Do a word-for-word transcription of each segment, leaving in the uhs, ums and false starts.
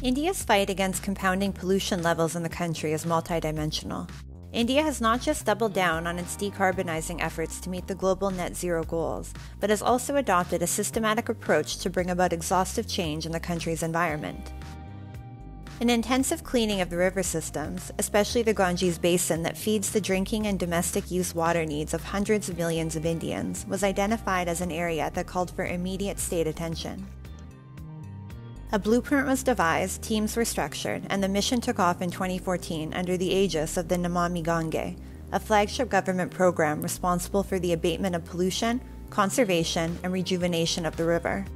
India's fight against compounding pollution levels in the country is multidimensional. India has not just doubled down on its decarbonizing efforts to meet the global net zero goals, but has also adopted a systematic approach to bring about exhaustive change in the country's environment. An intensive cleaning of the river systems, especially the Ganges basin that feeds the drinking and domestic use water needs of hundreds of millions of Indians, was identified as an area that called for immediate state attention. A blueprint was devised, teams were structured, and the mission took off in twenty fourteen under the aegis of the Namami Gange, a flagship government program responsible for the abatement of pollution, conservation, and rejuvenation of the river.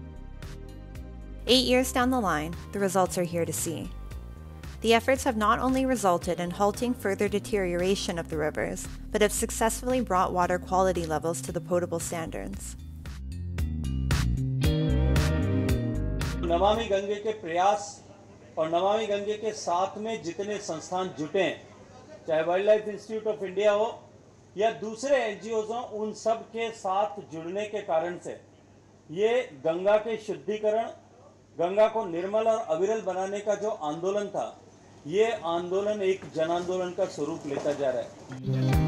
Eight years down the line, the results are here to see. The efforts have not only resulted in halting further deterioration of the rivers, but have successfully brought water quality levels to the potable standards. Namami Gange के प्रयास और नमामि गंगे के साथ में जितने संस्थान जुटे हैं, चाहे world life institute of India हो या दूसरे एनजीओज हों, उन सब के साथ जुड़ने के कारण से ये गंगा के शुद्धिकरण, गंगा को निर्मल और अविरल बनाने का जो आंदोलन था, ये आंदोलन एक जन आंदोलन का स्वरूप लेता जा रहा है।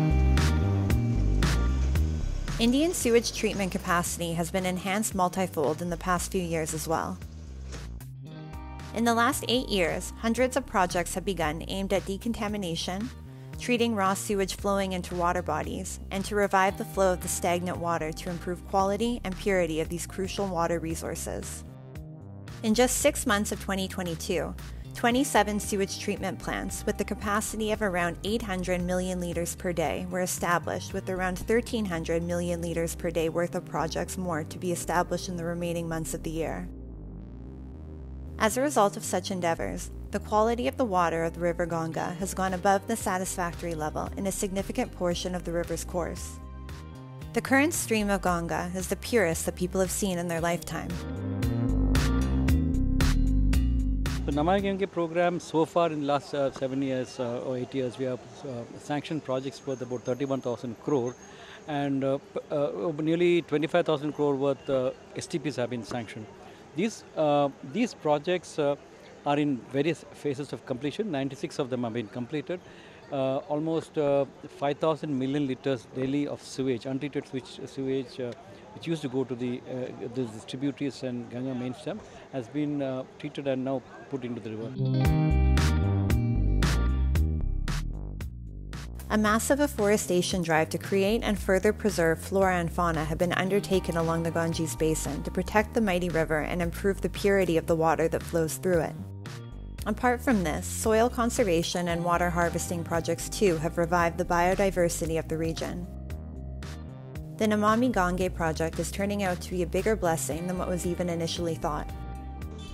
Indian sewage treatment capacity has been enhanced multifold in the past few years as well. In the last eight years, hundreds of projects have begun aimed at decontamination, treating raw sewage flowing into water bodies, and to revive the flow of the stagnant water to improve quality and purity of these crucial water resources. In just six months of twenty twenty-two, twenty-seven sewage treatment plants with the capacity of around eight hundred million liters per day were established, with around one thousand three hundred million liters per day worth of projects more to be established in the remaining months of the year. As a result of such endeavors, the quality of the water of the river Ganga has gone above the satisfactory level in a significant portion of the river's course. The current stream of Ganga is the purest that people have seen in their lifetime. The Namami Gange program, so far in the last uh, seven years uh, or eight years, we have uh, sanctioned projects worth about thirty-one thousand crore. And uh, uh, nearly twenty-five thousand crore worth uh, S T Ps have been sanctioned. These, uh, these projects uh, are in various phases of completion. ninety-six of them have been completed. Uh, almost uh, five thousand million litres daily of sewage, untreated sewage, sewage uh, which used to go to the, uh, the tributaries and Ganga main stem, has been uh, treated and now put into the river. A massive afforestation drive to create and further preserve flora and fauna have been undertaken along the Ganges basin to protect the mighty river and improve the purity of the water that flows through it. Apart from this, soil conservation and water harvesting projects too have revived the biodiversity of the region. The Namami Gange project is turning out to be a bigger blessing than what was even initially thought.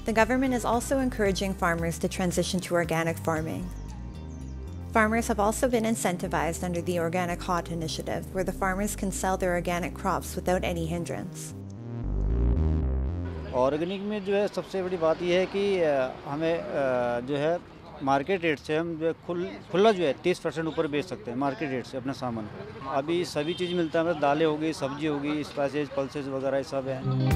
The government is also encouraging farmers to transition to organic farming. Farmers have also been incentivized under the Organic H O T initiative, where the farmers can sell their organic crops without any hindrance. Organic में जो है सबसे बड़ी बात यह है कि हमें जो है मार्केट रेट से हम जो है खुल खुला जो है तीस परसेंट ऊपर बेच सकते हैं मार्केट रेट से अपना सामान। अभी सभी चीज़ मिलता है, दालें होगी, सब्जी होगी, स्पाइसेस, पल्सेस वगैरह सब हैं।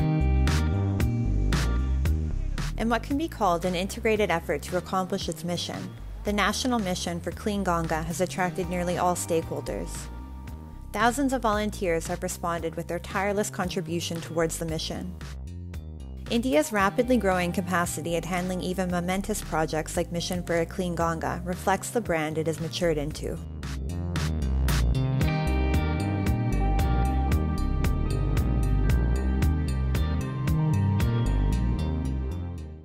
In what can be called an integrated effort to accomplish its mission, the National Mission for Clean Ganga has attracted nearly all stakeholders. Thousands of volunteers have responded with their tireless contribution towards the mission. India's rapidly growing capacity at handling even momentous projects like Mission for a Clean Ganga reflects the brand it has matured into.